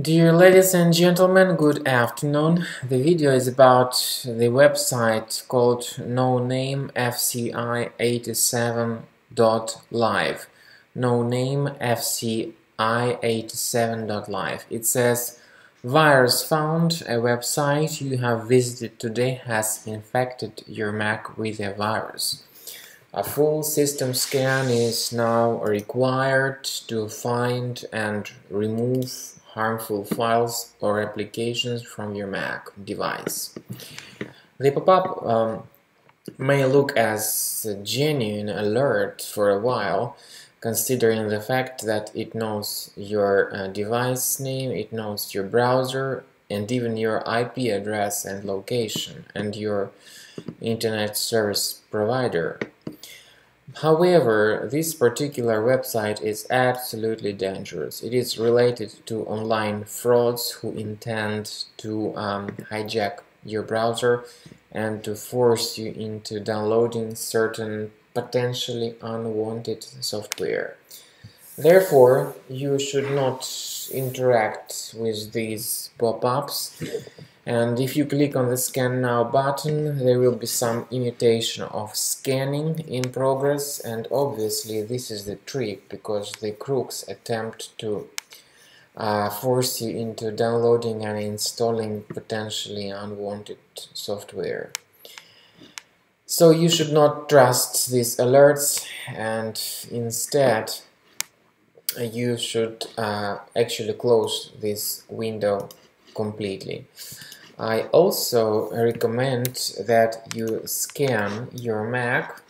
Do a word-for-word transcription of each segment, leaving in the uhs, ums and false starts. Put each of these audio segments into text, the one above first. Dear ladies and gentlemen, good afternoon. The video is about the website called no name f c i eight seven dot live. no name f c i eight seven dot live. It says, virus found, a website you have visited today has infected your Mac with a virus. A full system scan is now required to find and remove harmful files or applications from your Mac device. The pop-up um, may look as a genuine alert for a while, considering the fact that it knows your uh, device name, it knows your browser, and even your I P address and location, and your internet service provider. However, this particular website is absolutely dangerous. It is related to online frauds who intend to um, hijack your browser and to force you into downloading certain potentially unwanted software. Therefore, you should not interact with these pop-ups. And if you click on the Scan Now button, there will be some imitation of scanning in progress, and obviously this is the trick, because the crooks attempt to uh, force you into downloading and installing potentially unwanted software. So you should not trust these alerts, and instead you should uh, actually close this window completely. I also recommend that you scan your Mac,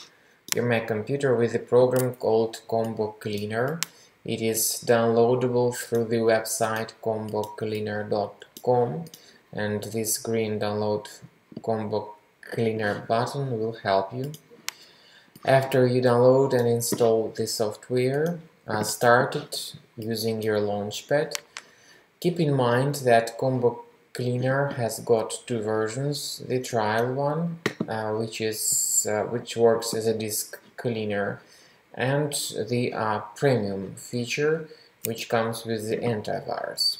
your Mac computer, with a program called Combo Cleaner. It is downloadable through the website combo cleaner dot com, and this green download Combo Cleaner button will help you. After you download and install the software, uh, start it using your Launchpad. Keep in mind that Combo Cleaner has got two versions. The trial one, uh, which is uh, which works as a disk cleaner, and the uh, premium feature, which comes with the antivirus.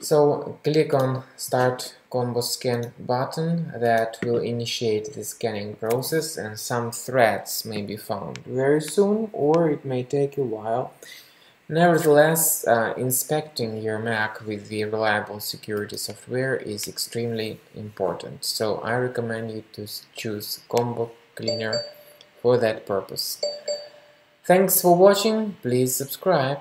So click on Start Combo Scan button. That will initiate the scanning process, and some threads may be found very soon, or it may take a while. Nevertheless, uh, inspecting your Mac with the reliable security software is extremely important, so I recommend you to choose Combo Cleaner for that purpose. Thanks for watching, please subscribe.